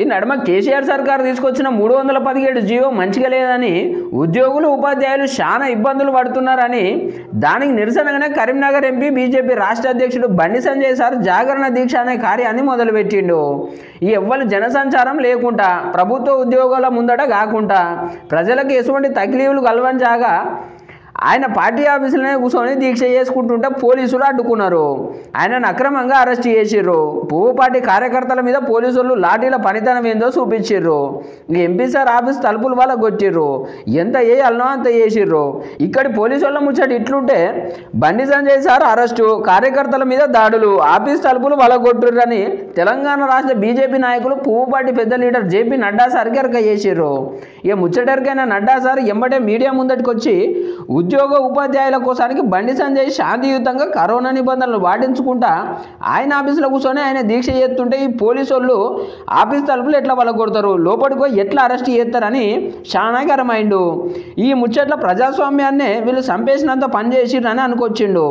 ఈ నడమ కేసీఆర్ సర్కార్ తీసుకొచ్చిన 317 జీవో మంచిగా లేదని ఉద్యోగులు ఉపాధ్యాయులు చాలా ఇబ్బందులు పడుతున్నారని దానికి నిరసనగానే కరీంనగర్ ఎంపీ బీజేపీ రాష్ట్ర అధ్యక్షుడు బండి సంజయ్ సార్ జాగరణ దీక్ష అనే కార్యాన్ని మొదలుపెట్టిండు। ఈ ఎవ్వల జనసంచారం లేకుండా ప్రభుత్వ ఉద్యోగాల ముందట కాకుండా ప్రజలకు ఎటువంటి తకిలీలు కలవని జాగా ఆయన పార్టీ ఆఫీసులోనే కూర్చొని దీక్ష చేసుకుంటుంటే పోలీసులు అడ్డుకున్నారు, ఆయనను అక్రమంగా అరెస్ట్ చేసిర్రు। పువ్వు పార్టీ కార్యకర్తల మీద పోలీసులు లాఠీల పనితనం ఏందో చూపించిర్రు। ఎంపీ సార్ ఆఫీస్ తలుపులు వాళ్ళ కొట్టిర్రు, ఎంత వేయాలనో అంత చేసిర్రు। ఇక్కడి పోలీసుల ముచ్చట ఇట్లుంటే బండి సంజయ్ సార్ అరెస్టు, కార్యకర్తల మీద దాడులు, ఆఫీస్ తలుపులు వాళ్ళ కొట్టిర్రని తెలంగాణ రాష్ట్ర బీజేపీ నాయకులు పువ్వు పార్టీ పెద్ద లీడర్ జేపీ నడ్డా సార్కి ఎరక చేసిర్రు। ఇక ముచ్చటరికైన నడ్డా సార్ ఎంబటే మీడియా ముందటికొచ్చి ఉద్యోగ ఉపాధ్యాయుల కోసానికి బండి సంజయ్ శాంతియుతంగా కరోనా నిబంధనలు పాటించుకుంటా ఆయన ఆఫీసులో కూర్చొని ఆయన దీక్ష చేస్తుంటే ఈ పోలీసు వాళ్ళు ఆఫీస్ తలుపులు ఎట్లా పలగొడతారు, లోపలికి ఎట్లా అరెస్ట్ చేస్తారని శానాకరమైండు। ఈ ముచ్చట్ల ప్రజాస్వామ్యాన్ని వీళ్ళు చంపేసినంత పని చేసిరని అనుకొచ్చిండు।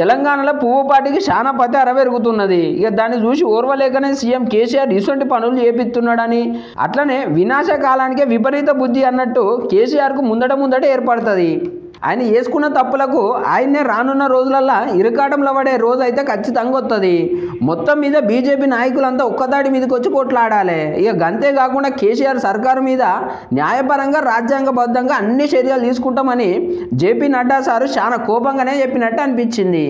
తెలంగాణలో పువ్వు పార్టీకి చాలా పతార పెరుగుతున్నది, ఇక దాన్ని చూసి ఓర్వలేకనే సీఎం కేసీఆర్ ఇటువంటి పనులు చేపిస్తున్నాడని అట్లనే వినాశకాలానికే విపరీత బుద్ధి అన్నట్టు కేసీఆర్కు ముందట ఏర్పడుతుంది। ఆయన చేసుకున్న తప్పులకు ఆయనే రానున్న రోజులల్లా ఇరకాటంలో పడే రోజు అయితే ఖచ్చితంగా వస్తుంది। మొత్తం మీద బీజేపీ నాయకులంతా ఒక్కదాడి మీదకి వచ్చి కొట్లాడాలి। ఇక అంతేకాకుండా కేసీఆర్ సర్కారు మీద న్యాయపరంగా రాజ్యాంగబద్ధంగా అన్ని చర్యలు తీసుకుంటామని జేపీ నడ్డా సారు చాలా కోపంగానే చెప్పినట్టు అనిపించింది।